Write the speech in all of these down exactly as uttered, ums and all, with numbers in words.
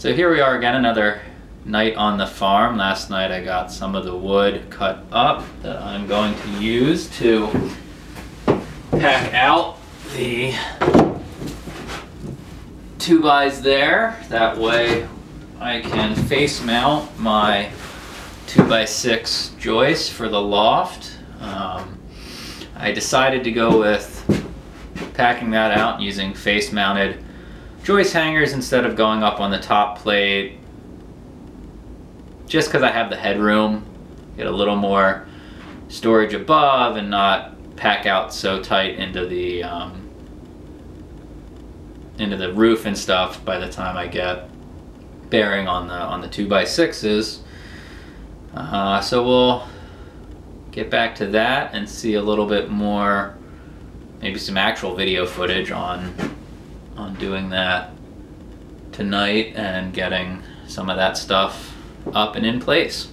So here we are again, another night on the farm. Last night I got some of the wood cut up that I'm going to use to pack out the two bys there. That way I can face mount my two by six joists for the loft. Um, I decided to go with packing that out and using face mounted joist hangers instead of going up on the top plate, just because I have the headroom, get a little more storage above and not pack out so tight into the um, into the roof and stuff by the time I get bearing on the on the two by sixes. Uh, so we'll get back to that and see a little bit more, maybe some actual video footage on on doing that tonight and getting some of that stuff up and in place.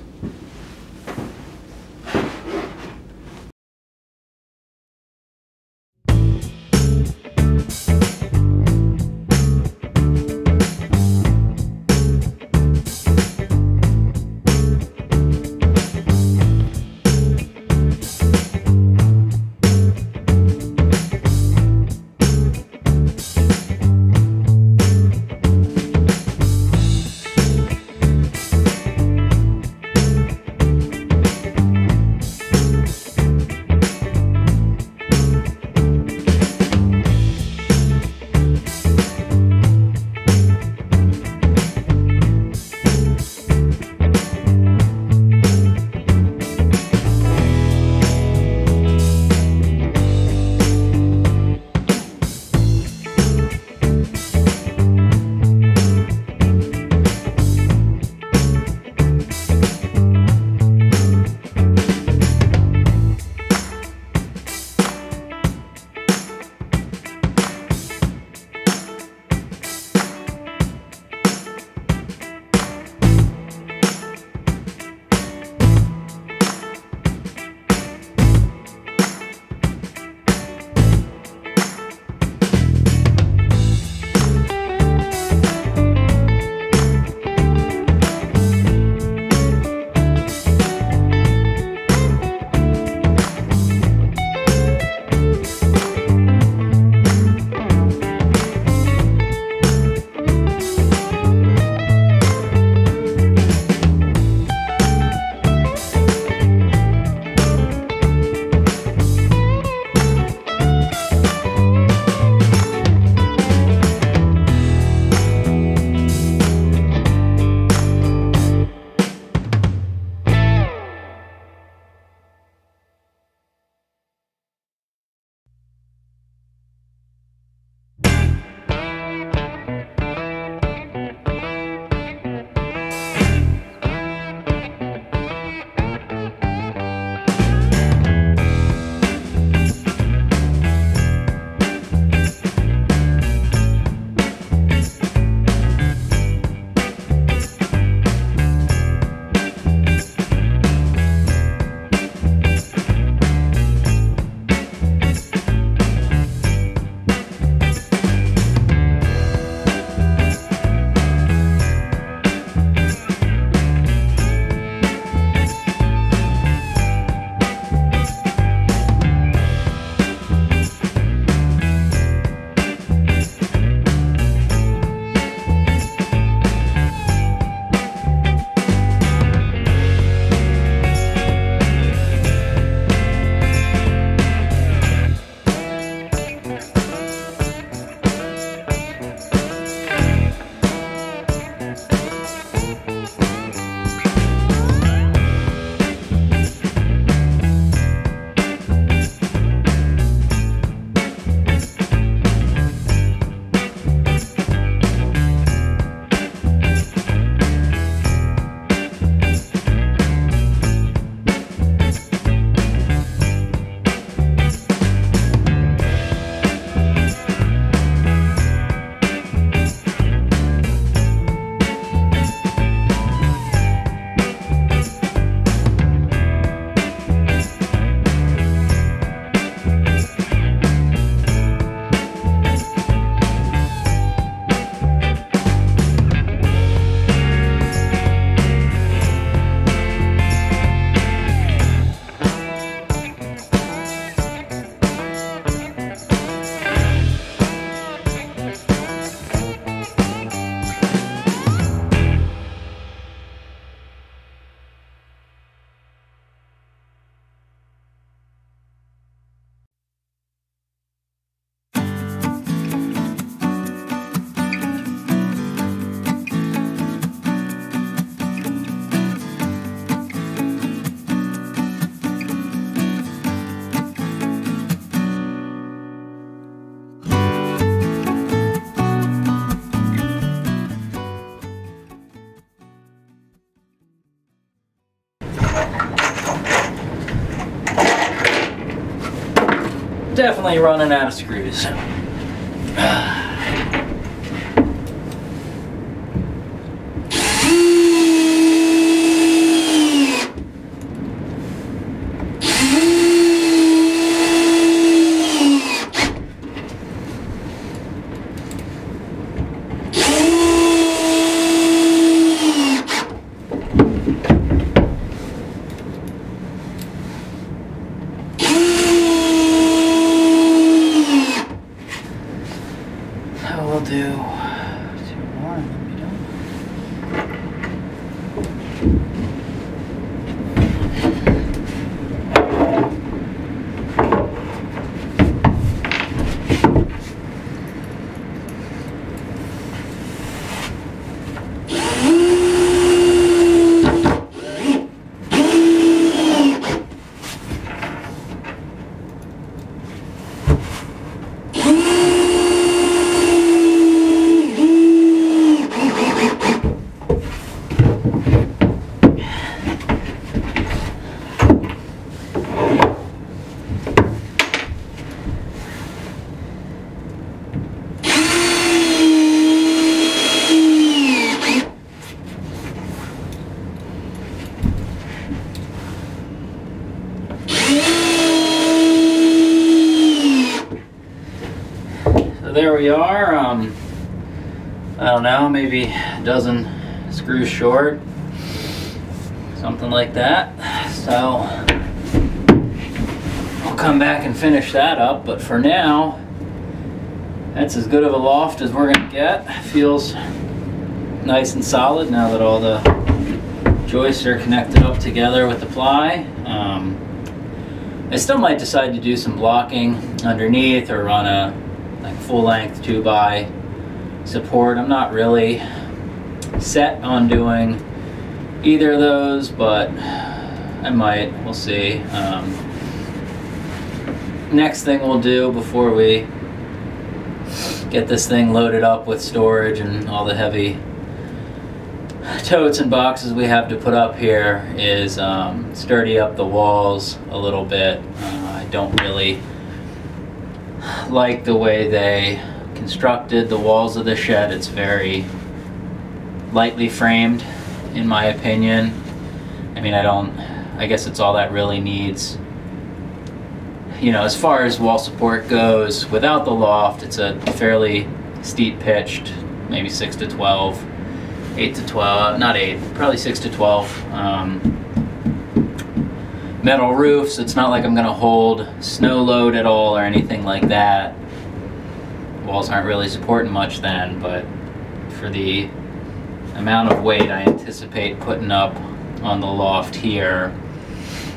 definitely running out of screws. There we are, um, I don't know, maybe a dozen screws short, something like that. So I'll come back and finish that up, but for now, that's as good of a loft as we're going to get. It feels nice and solid now that all the joists are connected up together with the ply. Um, I still might decide to do some blocking underneath or run a like full-length two by support. I'm not really set on doing either of those, but I might. We'll see. Um, next thing we'll do before we get this thing loaded up with storage and all the heavy totes and boxes we have to put up here is um, sturdy up the walls a little bit. Uh, I don't really like the way they constructed the walls of the shed. It's very lightly framed, in my opinion. I mean, I don't, I guess it's all that really needs. You know, as far as wall support goes, without the loft, it's a fairly steep pitched, maybe six to twelve, eight to twelve, not eight, probably six to twelve. Um, metal roofs, so it's not like I'm gonna hold snow load at all or anything like that. Walls aren't really supporting much then, but for the amount of weight I anticipate putting up on the loft here,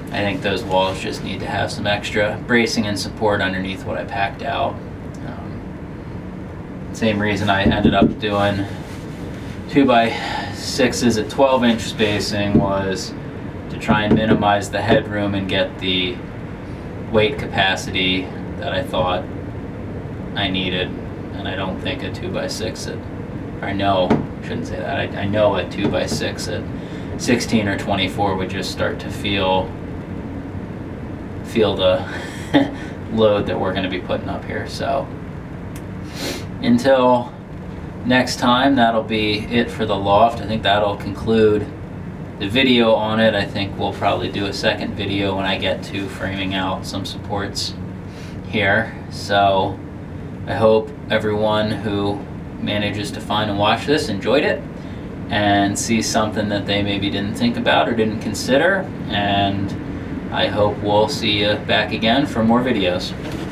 I think those walls just need to have some extra bracing and support underneath what I packed out. Um, same reason I ended up doing two by sixes at twelve inch spacing was to try and minimize the headroom and get the weight capacity that I thought I needed. And I don't think a two by six at, or I know, shouldn't say that, I, I know a two by six at sixteen or twenty-four would just start to feel, feel the load that we're going to be putting up here. So until next time, that'll be it for the loft. I think that'll conclude the video on it. I think we'll probably do a second video when I get to framing out some supports here. So I hope everyone who manages to find and watch this enjoyed it and sees something that they maybe didn't think about or didn't consider. And I hope we'll see you back again for more videos.